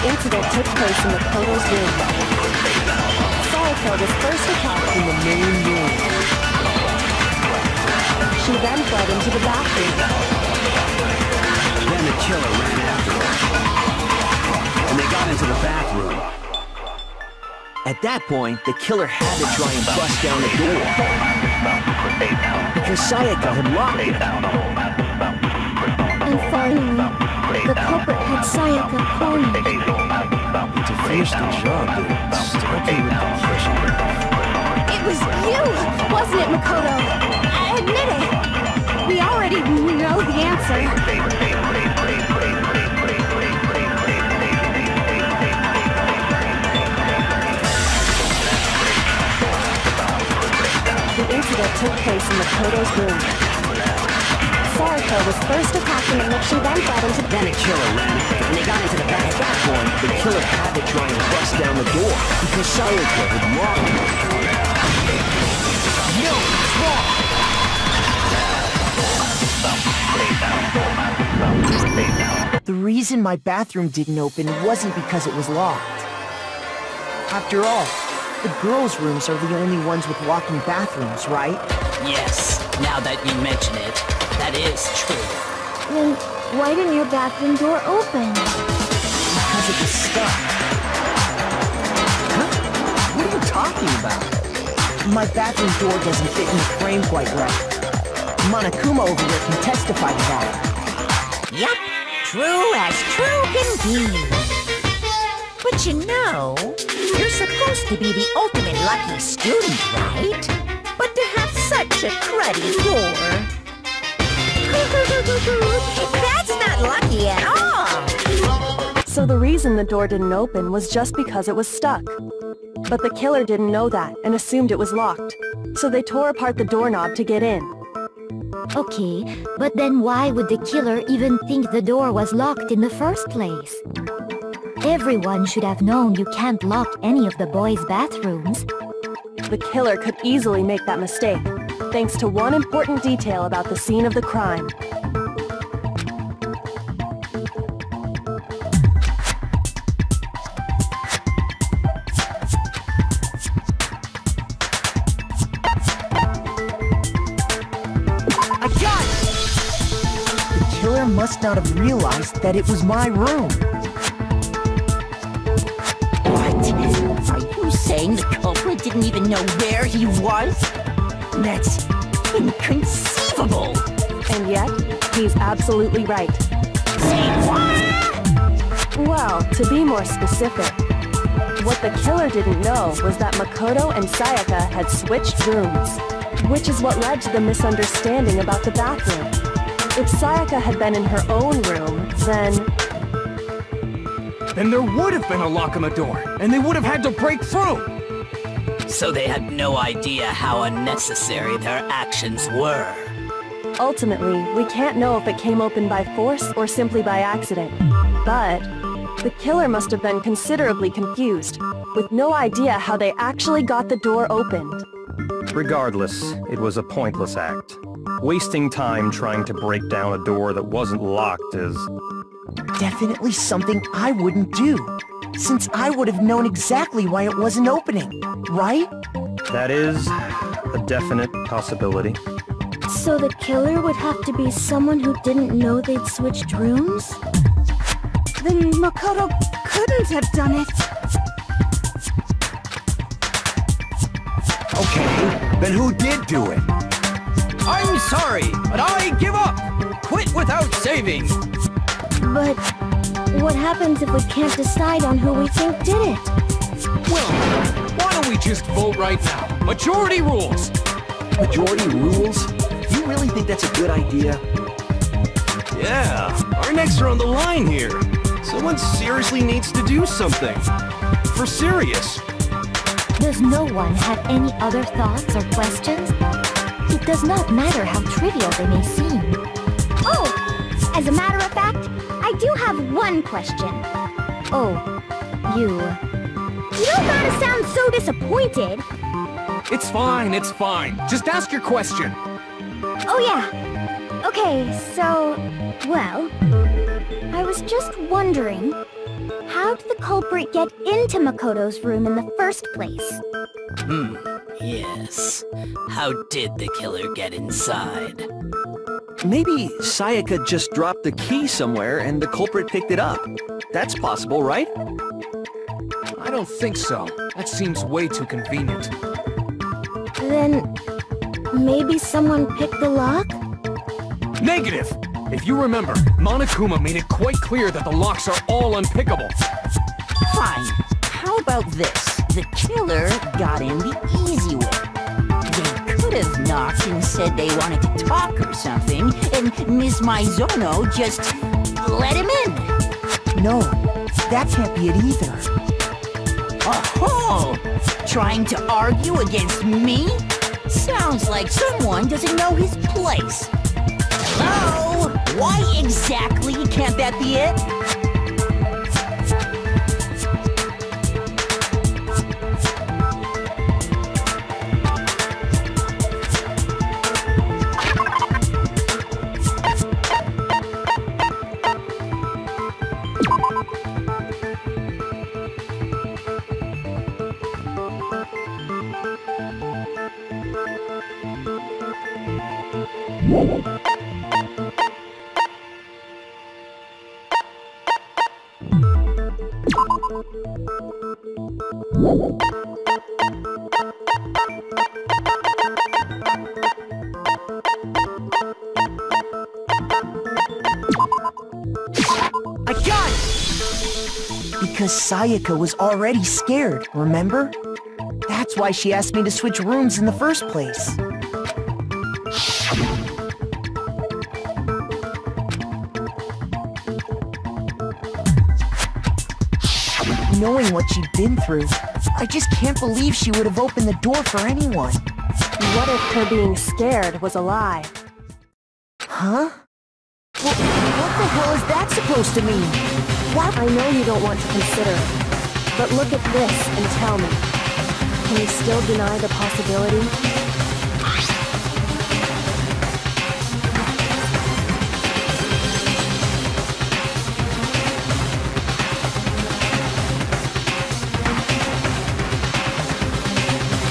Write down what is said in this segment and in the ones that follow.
The incident took place in Makoto's room. Sayaka was first attacked in the main room. She then fled into the bathroom. Then the killer ran after her. And they got into the bathroom. At that point, the killer had to try and bust down the door. Because Sayaka had locked it. And finally, the culprit had Sayaka cornered. To finish the job, it was you, wasn't it, Makoto? Admit it! We already know the answer. The incident took place in Makoto's room. Sayaka was first attacked in the mixture, then got into the... Then a killer ran after, and they got into the back. At that point, the killer had to try and bust down the door, because Sayaka had locked him. No, it's wrong! The reason my bathroom didn't open wasn't because it was locked. After all, the girls' rooms are the only ones with walking bathrooms, right? Yes, now that you mention it. That is true. Then, why didn't your bathroom door open? Because it was stuck. Huh? What are you talking about? My bathroom door doesn't fit in the frame quite right. Monokuma over here can testify to that. Yep, true as true can be. But you know, you're supposed to be the ultimate lucky student, right? But to have such a cruddy door... That's not lucky at all! So the reason the door didn't open was just because it was stuck. But the killer didn't know that and assumed it was locked. So they tore apart the doorknob to get in. Okay, but then why would the killer even think the door was locked in the first place? Everyone should have known you can't lock any of the boys' bathrooms. The killer could easily make that mistake, thanks to one important detail about the scene of the crime. I got it! The killer must not have realized that it was my room. What? Are you saying the culprit didn't even know where he was? That's inconceivable! And yet, he's absolutely right. Say what? Well, to be more specific, what the killer didn't know was that Makoto and Sayaka had switched rooms, which is what led to the misunderstanding about the bathroom. If Sayaka had been in her own room, then there would have been a lock on the door, and they would have had to break through! So they had no idea how unnecessary their actions were. Ultimately, we can't know if it came open by force or simply by accident. But the killer must have been considerably confused, with no idea how they actually got the door opened. Regardless, it was a pointless act. Wasting time trying to break down a door that wasn't locked is... definitely something I wouldn't do. Since I would have known exactly why it wasn't opening, right? That is a definite possibility. So the killer would have to be someone who didn't know they'd switched rooms? Then Makoto couldn't have done it. Okay, then who did do it? I'm sorry, but I give up! Quit without saving! But... what happens if we can't decide on who we think did it? Well, why don't we just vote right now? Majority rules! Majority rules? You really think that's a good idea? Yeah, our necks are on the line here. Someone seriously needs to do something. For serious. Does no one have any other thoughts or questions? It does not matter how trivial they may seem. Oh! As a matter of fact, I do have one question. Oh, you don't gotta sound so disappointed. It's fine. Just ask your question. Oh yeah. Okay, so, well, I was just wondering, How did the culprit get into Makoto's room in the first place? Yes. How did the killer get inside? Maybe Sayaka just dropped the key somewhere and the culprit picked it up. That's possible, right? I don't think so. That seems way too convenient. Then, maybe someone picked the lock? Negative! If you remember, Monokuma made it quite clear that the locks are all unpickable. Fine. How about this? The killer got in the easy way. They could have knocked and said they wanted to talk or something, and Ms. Maizono just let him in. No, that can't be it either. Oh-ho! Trying to argue against me? Sounds like someone doesn't know his place. Hello? Why exactly can't that be it? Because Sayaka was already scared, remember? That's why she asked me to switch rooms in the first place. Knowing what she'd been through, I just can't believe she would have opened the door for anyone. What if her being scared was a lie? Huh? Well, what the hell is that supposed to mean? What? I know you don't want to consider it, but look at this and tell me. Can you still deny the possibility?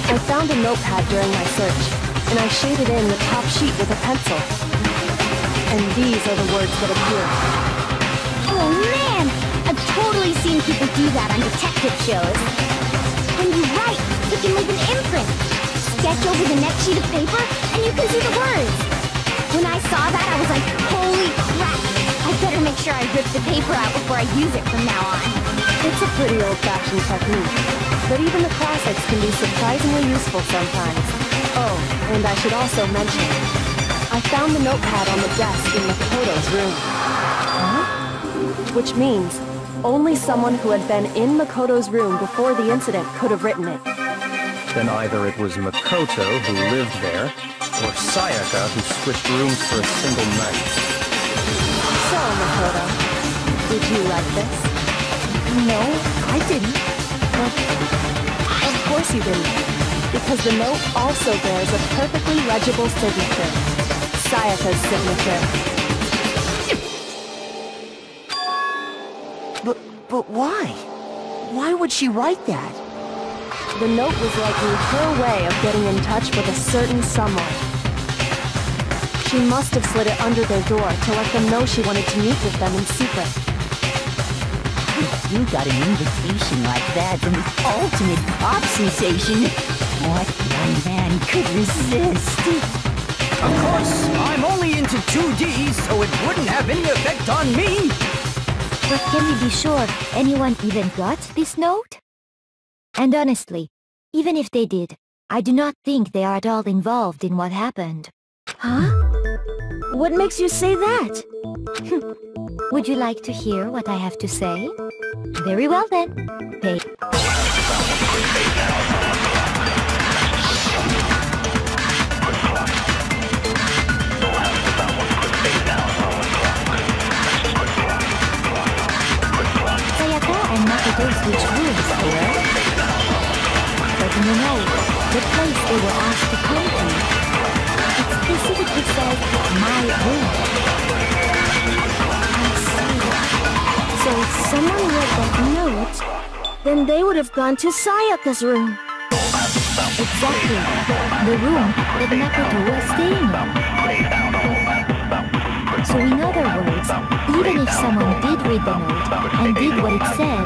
I found a notepad during my search, and I shaded in the top sheet with a pencil. And these are the words that appear. Oh man! I've totally seen people do that on detective shows. When you write, you can leave an imprint. Sketch over the next sheet of paper, and you can see the words. When I saw that, I was like, holy crap! I better make sure I rip the paper out before I use it from now on. It's a pretty old-fashioned technique, but even the classics can be surprisingly useful sometimes. Oh, and I should also mention, I found the notepad on the desk in Makoto's room. Huh? Which means, only someone who had been in Makoto's room before the incident could have written it. Then either it was Makoto who lived there, or Sayaka who switched rooms for a single night. So, Makoto, did you like this? No, I didn't. But of course you didn't, because the note also bears a perfectly legible signature. Sayaka's signature. But why? Why would she write that? The note was likely her way of getting in touch with a certain someone. She must have slid it under their door to let them know she wanted to meet with them in secret. If you got an invitation like that from the ultimate pop sensation, what young man could resist? Of course, I'm only into 2D, so it wouldn't have any effect on me! But can we be sure anyone even got this note? And honestly, even if they did, I do not think they are at all involved in what happened. Huh? What makes you say that? Would you like to hear what I have to say? Very well then. Pay. And Makoto switch rooms there. But you know, the place they were asked to come to, it specifically says, my room. I see. So if someone read that Then they would have gone to Sayaka's room. Exactly. The room that Makoto was staying in. So in other words, even if someone did read the note and did what it said,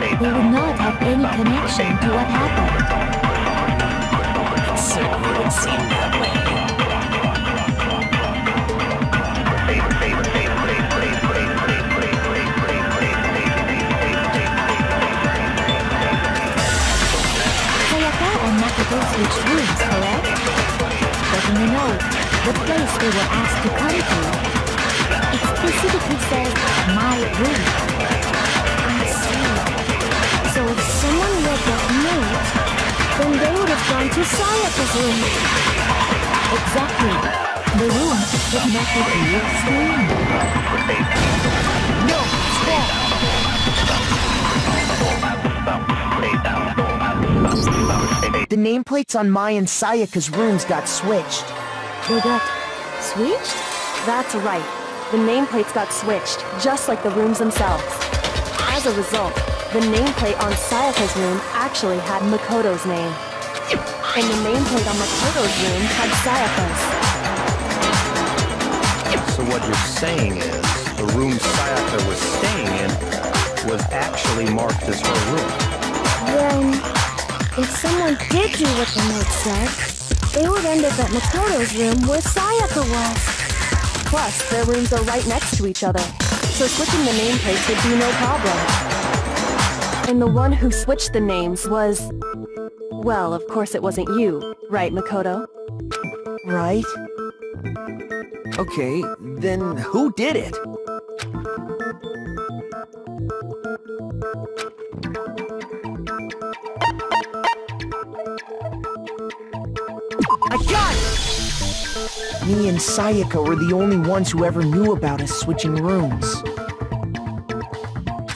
they would not have any connection to what happened. It certainly would seem that way. Which rooms, correct? But in the note, the place they were asked to come to, it specifically says, my room. I see. So if someone read that note, then they would have gone to Sayaka's room. Exactly. The room that Makoto was staying in. No! Stop! The nameplates on Mai and Sayaka's rooms got switched. They got... switched? That's right. The nameplates got switched, just like the rooms themselves. As a result, the nameplate on Sayaka's room actually had Makoto's name. And the nameplate on Makoto's room had Sayaka's. So what you're saying is, the room Sayaka was staying in was actually marked as her room. Then... if someone did do what the note said, they would end up at Makoto's room where Sayaka was. Plus, their rooms are right next to each other, so switching the nameplates would be no problem. And the one who switched the names was... well, of course it wasn't you, right, Makoto? Right? Okay, then who did it? I got it! Me and Sayaka were the only ones who ever knew about us switching rooms.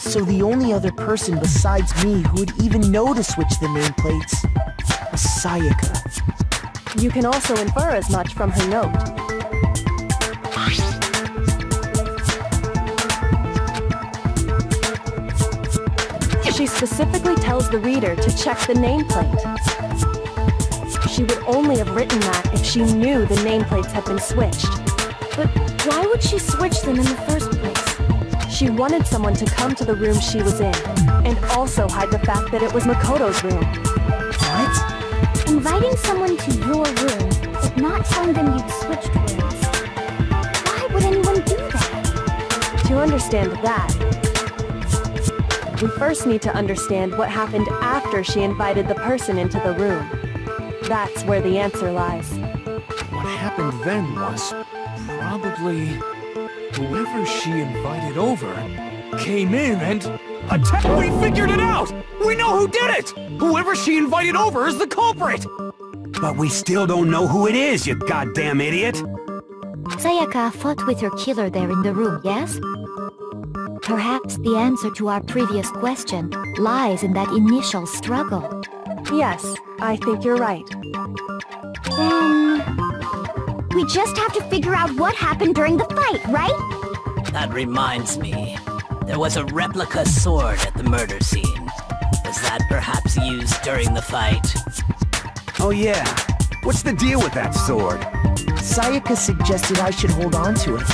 So the only other person besides me who would even know to switch the nameplates was Sayaka. You can also infer as much from her note. She specifically tells the reader to check the nameplate. She would only have written that if she knew the nameplates had been switched. But why would she switch them in the first place? She wanted someone to come to the room she was in, and also hide the fact that it was Makoto's room. What? Inviting someone to your room, but not telling them you'd switched rooms. Why would anyone do that? To understand that, we first need to understand what happened after she invited the person into the room. That's where the answer lies. What happened then was probably whoever she invited over came in and attacked. We figured it out! We know who did it! Whoever she invited over is the culprit! But we still don't know who it is, you goddamn idiot! Sayaka fought with her killer there in the room, yes? Perhaps the answer to our previous question lies in that initial struggle. Yes, I think you're right. Then... we just have to figure out what happened during the fight, right? That reminds me. There was a replica sword at the murder scene. Was that perhaps used during the fight? Oh yeah. What's the deal with that sword? Sayaka suggested I should hold on to it.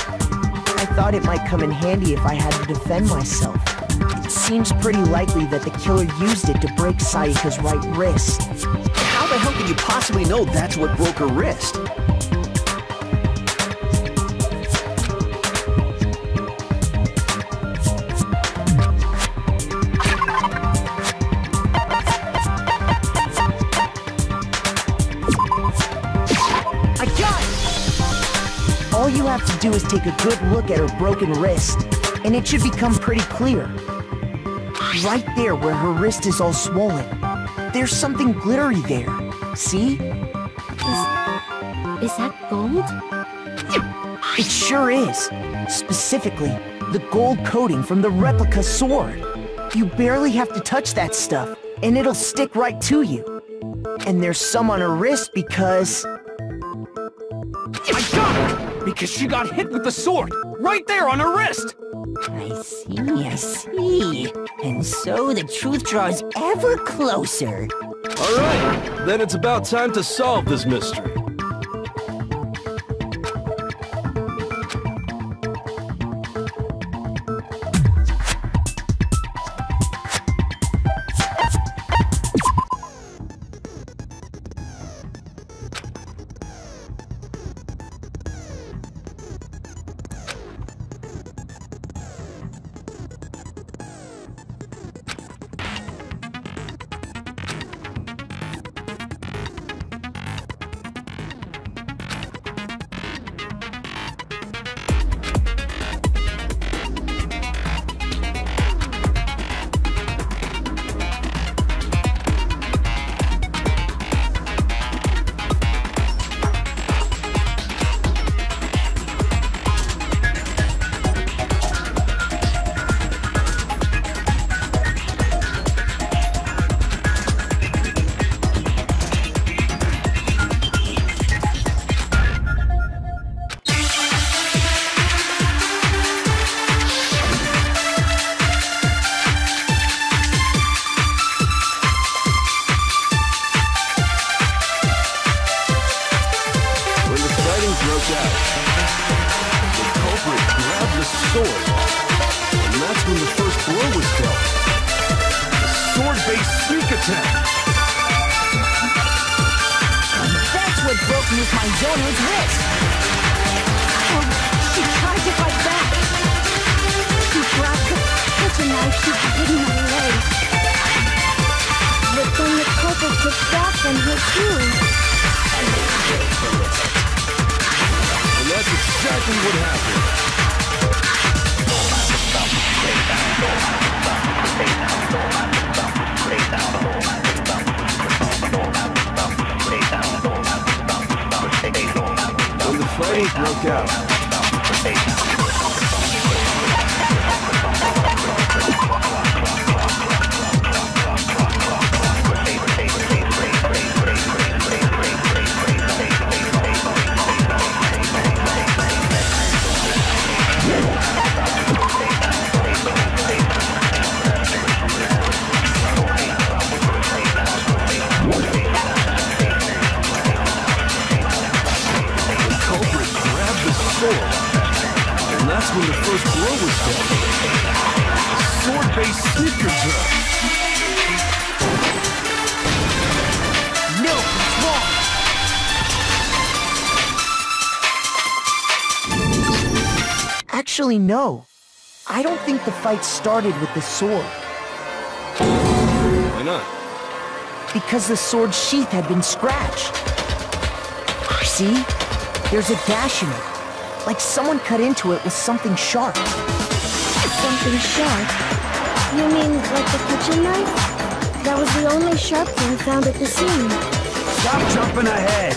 I thought it might come in handy if I had to defend myself. Seems pretty likely that the killer used it to break Sayaka's right wrist. How the hell could you possibly know that's what broke her wrist? I got it! All you have to do is take a good look at her broken wrist, and it should become pretty clear. Right there where her wrist is all swollen. There's something glittery there. See? Is that gold? It sure is. Specifically, the gold coating from the replica sword. You barely have to touch that stuff, and it'll stick right to you. And there's some on her wrist because... I got it! Because she got hit with the sword! Right there on her wrist! I see. And so the truth draws ever closer. Alright, then it's about time to solve this mystery. No, I don't think the fight started with the sword. Why not? Because the sword's sheath had been scratched. See? There's a gash in it. Like someone cut into it with something sharp. Something sharp? You mean like the kitchen knife? That was the only sharp thing found at the scene. Stop jumping ahead.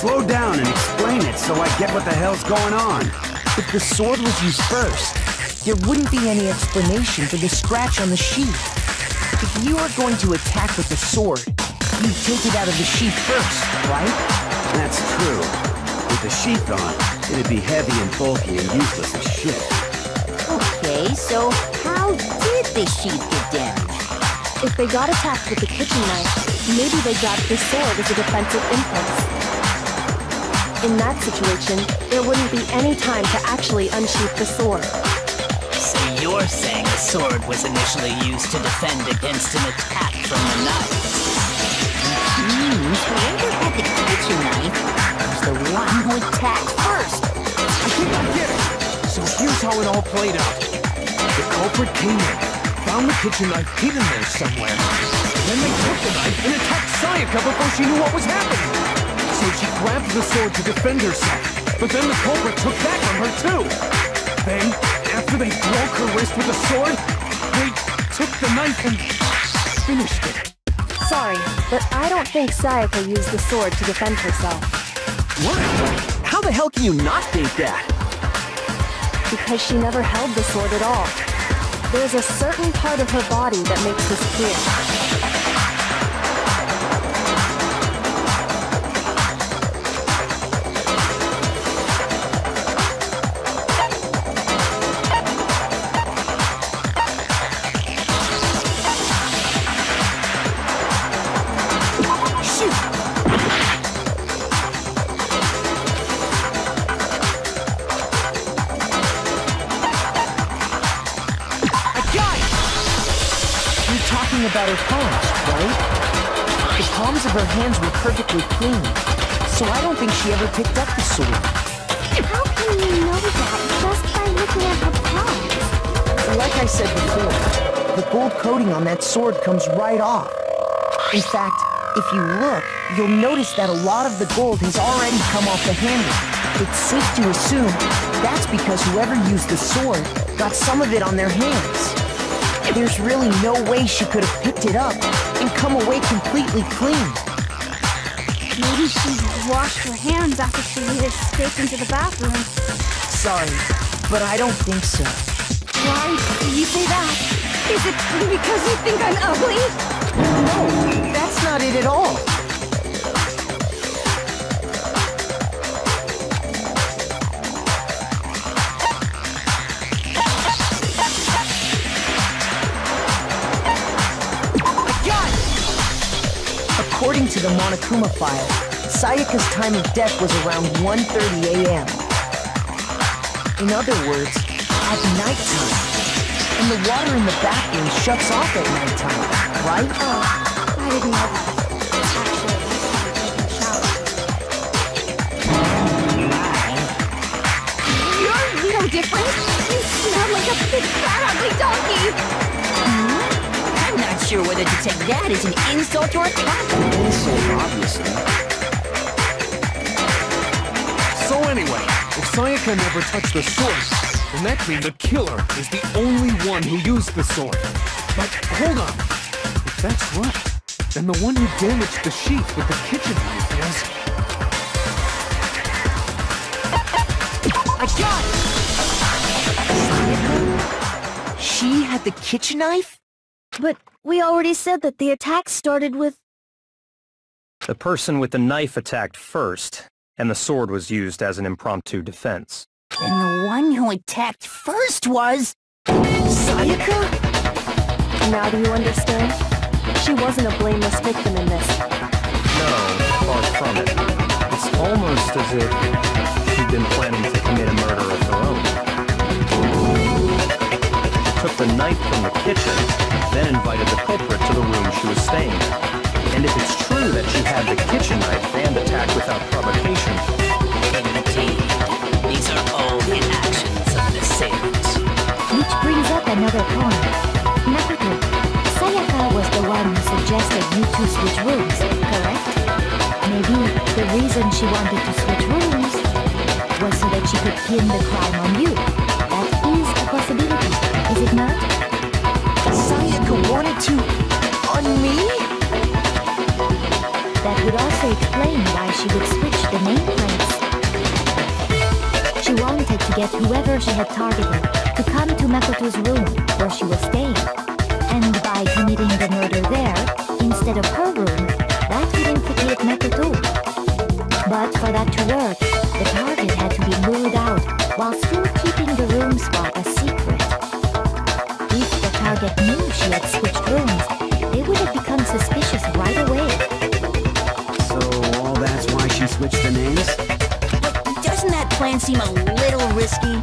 Slow down and explain it so I get what the hell's going on. If the sword was used first, there wouldn't be any explanation for the scratch on the sheath. If you are going to attack with the sword, you take it out of the sheath first, right? That's true. With the sheath on, it'd be heavy and bulky and useless as shit. Okay, so how did the sheath get damaged? If they got attacked with the kitchen knife, maybe they got the sword as a defensive impulse. In that situation, there wouldn't be any time to actually unsheath the sword. So you're saying the sword was initially used to defend against an attack from the knife? Whoever had the kitchen knife was the one who attacked first. I think I get it. So here's how it all played out. The culprit came in, found the kitchen knife hidden there somewhere. Then they took the knife and attacked Sayaka before she knew what was happening. So she grabbed the sword to defend herself, but then the culprit took that from her too! Then, after they broke her wrist with the sword, they took the knife and finished it. Sorry, but I don't think Sayaka used the sword to defend herself. What? How the hell can you not think that? Because she never held the sword at all. There's a certain part of her body that makes this clear. talking about her palms, right? The palms of her hands were perfectly clean, so I don't think she ever picked up the sword. How can you know that just by looking at her palms? Like I said before, the gold coating on that sword comes right off. In fact, if you look, you'll notice that a lot of the gold has already come off the handle. It's safe to assume that's because whoever used the sword got some of it on their hands. There's really no way she could have picked it up and come away completely clean. Maybe she washed her hands after she made her escape into the bathroom. Sorry, but I don't think so. Why do you say that? Is it because you think I'm ugly? No, that's not it at all. According to the Monokuma file, Sayaka's time of death was around 1:30 a.m. In other words, at nighttime. And the water in the bathroom shuts off at nighttime, right? Oh, I didn't know that. You're no different. You smell like a big, fat, ugly donkey. Mm-hmm. I'm not sure whether to take that as an insult or a compliment. Insult, obviously. So anyway, if Sayaka never touched the sword, then that means the killer is the only one who used the sword. But hold on. If that's right, then the one who damaged the sheath with the kitchen knife is... I got it! Sayaka? She had the kitchen knife? But we already said that the attack started with... The person with the knife attacked first, and the sword was used as an impromptu defense. And the one who attacked first was... Sayaka? Now do you understand? She wasn't a blameless victim in this. No, far from it. It's almost as if she'd been planning to commit a murder of her own. She took the knife from the kitchen, then invited the culprit to the room she was staying in. And if it's true that she had the kitchen knife and attacked without provocation... Indeed. These are all the actions of the sailors. Which brings up another point. Makoto, Sayaka was the one who suggested you two switch rooms, correct? Maybe the reason she wanted to switch rooms was so that she could pin the crime on you. That is a possibility, is it not? Sayaka wanted to... on me? That would also explain why she would switch the nameplates. She wanted to get whoever she had targeted to come to Makoto's room where she was staying. And by committing the murder there, instead of her room, that would implicate Makoto. But for that to work, the target had to be ruled out while still keeping the room spot a secret. Target knew she had switched rooms, they would have become suspicious right away. So all that's why she switched the names? But doesn't that plan seem a little risky?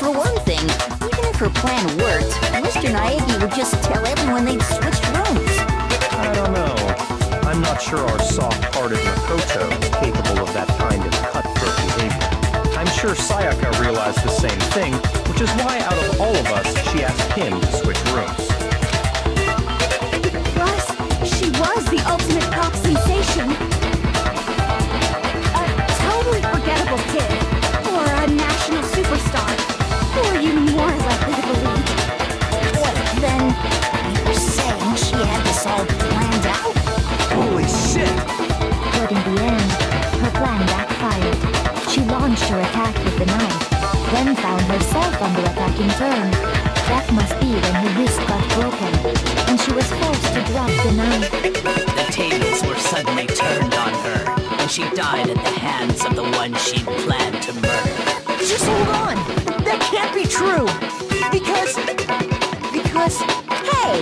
For one thing, even if her plan worked, Mr. Naegi would just tell everyone they'd switched rooms. I don't know. I'm not sure our soft-hearted Makoto is capable of that kind of cutthroat behavior. I'm sure Sayaka realized the same thing, which is why out of all of us, she asked him to switch rooms. Plus, she was the ultimate pop sensation. A totally forgettable kid, or a national superstar. Who are you more likely to believe? What, then, you're saying she had this all planned out? Holy shit! But in the end, her plan backfired. She launched her attack with the knife, then found herself under attack in turn. That must be when her wrist got broken, and she was forced to drop the knife. The tables were suddenly turned on her, and she died at the hands of the one she planned to murder. Just hold on! That can't be true! Because... Hey!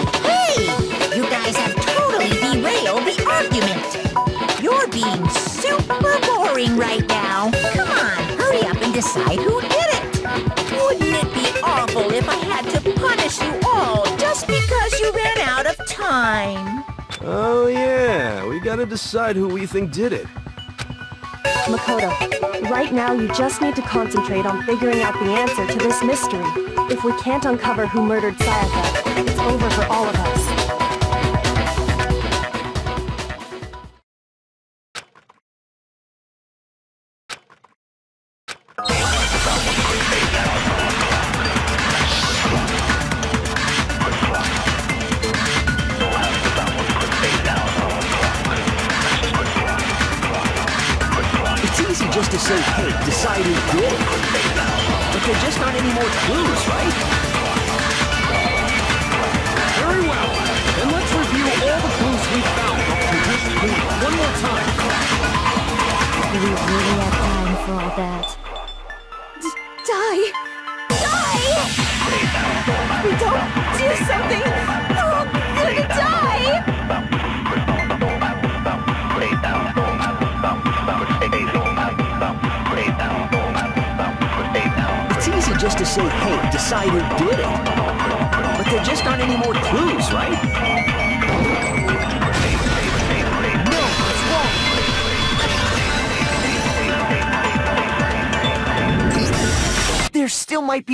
You guys have totally derailed the argument! You're being super boring right now! Decide who did it! Wouldn't it be awful if I had to punish you all just because you ran out of gotta decide who we think did it. Makoto, right now you just need to concentrate on figuring out the answer to this mystery. If we can't uncover who murdered Sayaka, it's over for all of us.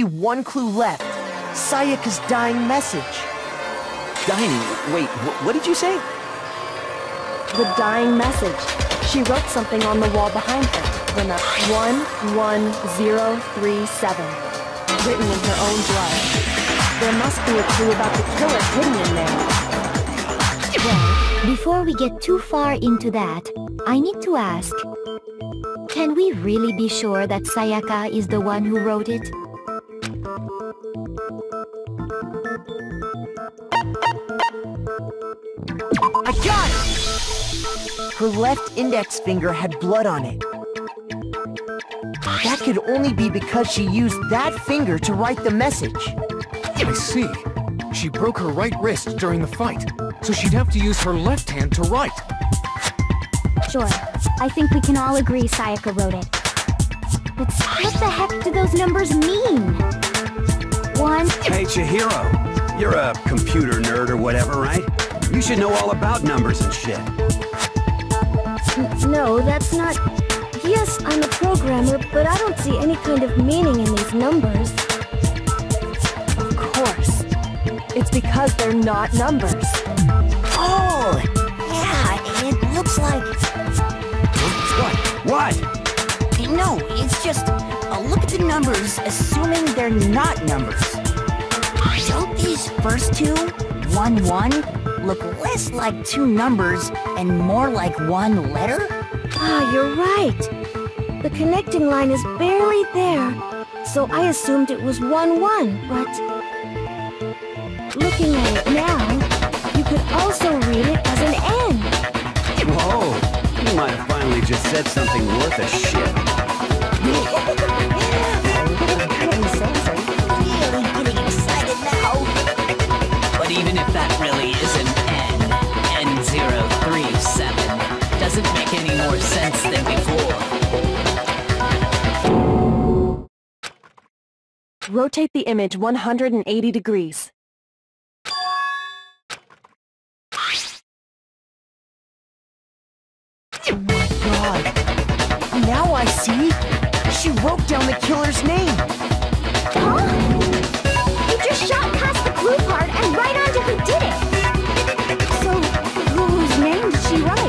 One clue left. Sayaka's dying message. Dying? Wait, what did you say? The dying message. She wrote something on the wall behind her. The number 11037. Written in her own blood. There must be a clue about the killer hidden in there. Well, before we get too far into that, I need to ask, can we really be sure that Sayaka is the one who wrote it? I got it! Her left index finger had blood on it. That could only be because she used that finger to write the message. I see. She broke her right wrist during the fight, so she'd have to use her left hand to write. Sure. I think we can all agree Sayaka wrote it. But what the heck do those numbers mean? One... Hey, Chihiro. You're a computer nerd or whatever, right? You should know all about numbers and shit. No, that's not... Yes, I'm a programmer, but I don't see any kind of meaning in these numbers. Of course. It's because they're not numbers. Oh! Yeah, it looks like... What? What? No, it's just... look at the numbers, assuming they're not numbers. Don't these first two, 1, 1, look less like two numbers and more like one letter? Ah, you're right. The connecting line is barely there, so I assumed it was 1, 1, but... Looking at it now, you could also read it as an N. Whoa, you might have finally just said something worth a shit. Even if that really is an N037, doesn't make any more sense than before. Rotate the image 180 degrees. Oh my god! Now I see! She wrote down the killer's name! Huh? You just shot past the clue part and right on to who did it! So, whose name did she write?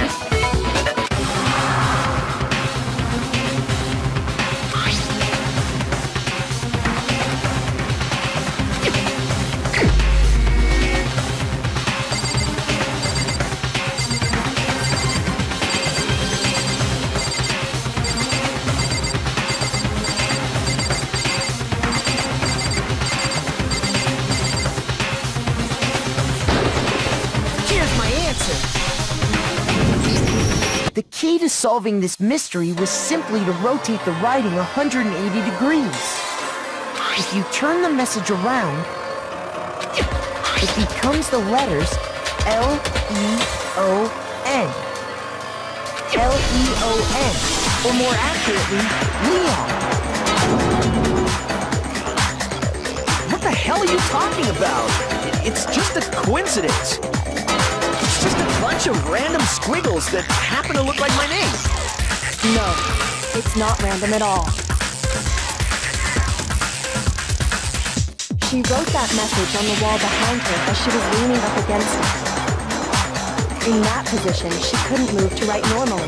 The key to solving this mystery was simply to rotate the writing 180 degrees. If you turn the message around, it becomes the letters L-E-O-N. L-E-O-N, or more accurately, Leon. What the hell are you talking about? It's just a coincidence. It's just a coincidence. bunch of random squiggles that happen to look like my name. No, it's not random at all. She wrote that message on the wall behind her as she was leaning up against it. In that position, she couldn't move to write normally,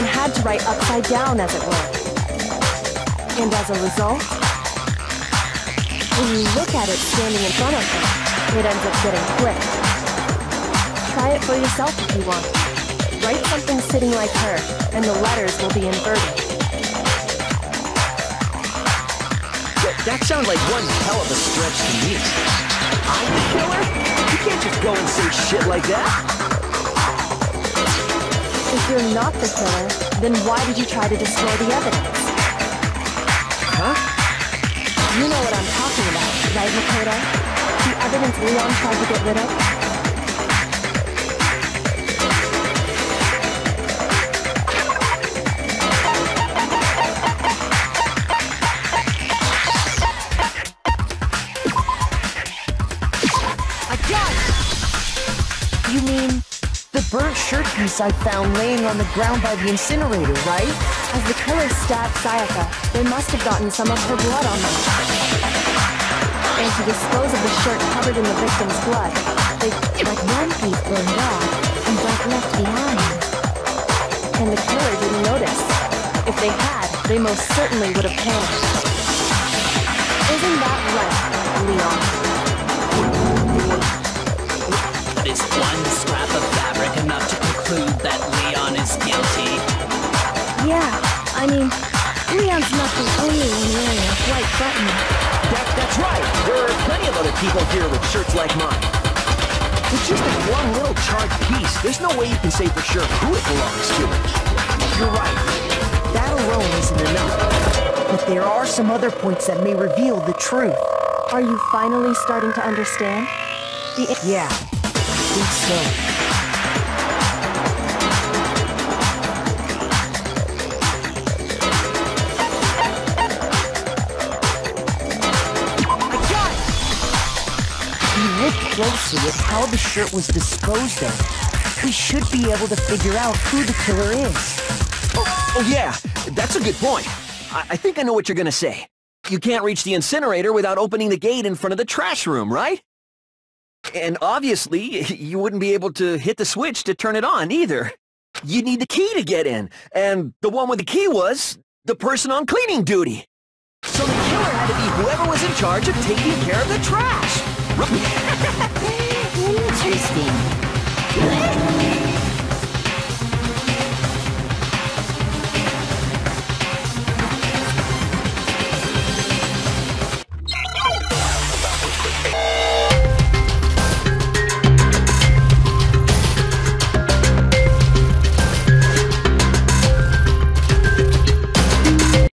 and had to write upside down, as it were. And as a result, when you look at it standing in front of her, it ends up getting flipped. Try it for yourself if you want. Write something sitting like her, and the letters will be inverted. That sounds like one hell of a stretch to me. I'm the killer? You can't just go and say shit like that. If you're not the killer, then why did you try to destroy the evidence? Huh? You know what I'm talking about, right, Makoto? The evidence Leon tried to get rid of? Burnt shirt piece I found laying on the ground by the incinerator, right? As the killers stabbed Sayaka, they must have gotten some of her blood on them. And to dispose of the shirt covered in the victim's blood, they like one piece burned off and got left behind. And the killer didn't notice. If they had, they most certainly would have panicked. Isn't that right, Leon? Is one scrap of fabric enough to conclude that Leon is guilty? Yeah, I mean, Leon's not the only one wearing a white button. That's right! There are plenty of other people here with shirts like mine. It's just that one little charred piece. There's no way you can say for sure who it belongs to. You're right. That alone isn't enough. But there are some other points that may reveal the truth. Are you finally starting to understand? Yeah. I think so. I got it! If you look closely at how the shirt was disposed of, we should be able to figure out who the killer is. Oh yeah, that's a good point. I think I know what you're gonna say. You can't reach the incinerator without opening the gate in front of the trash room, right? And obviously, you wouldn't be able to hit the switch to turn it on, either. You'd need the key to get in, and the one with the key was the person on cleaning duty. So the killer had to be whoever was in charge of taking care of the trash. Interesting.